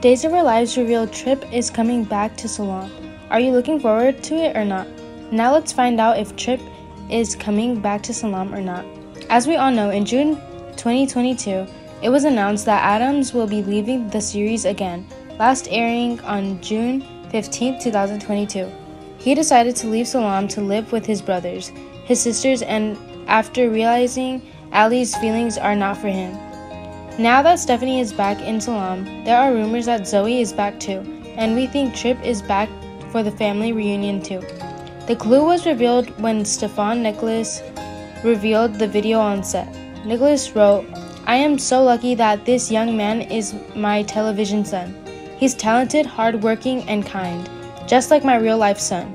Days of Our Lives revealed Tripp is coming back to Salem. Are you looking forward to it or not? Now let's find out if Tripp is coming back to Salem or not. As we all know, in June 2022, it was announced that Adams will be leaving the series again, last airing on June 15, 2022. He decided to leave Salem to live with his brothers, his sisters, and after realizing Allie's feelings are not for him. Now that Stephanie is back in Salem, there are rumors that Zoe is back too, and we think Tripp is back for the family reunion too. The clue was revealed when Stefan Nicholas revealed the video on set. Nicholas wrote, "I am so lucky that this young man is my television son. He's talented, hardworking, and kind, just like my real-life son.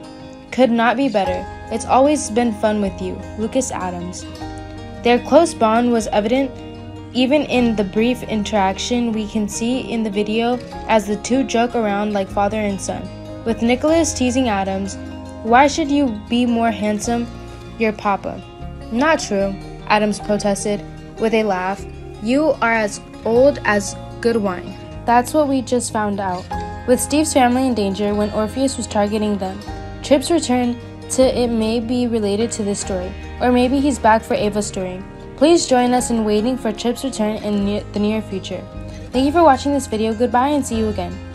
Could not be better. It's always been fun with you, Lucas Adams." Their close bond was evident even in the brief interaction we can see in the video as the two joke around like father and son, with Nicholas teasing Adams, "Why should you be more handsome? Your papa." "Not true," Adams protested with a laugh. "You are as old as good wine." That's what we just found out. With Steve's family in danger when Orpheus was targeting them, Tripp's return to it may be related to this story, or maybe he's back for Ava's story. Please join us in waiting for Tripp's return in the near future. Thank you for watching this video. Goodbye and see you again.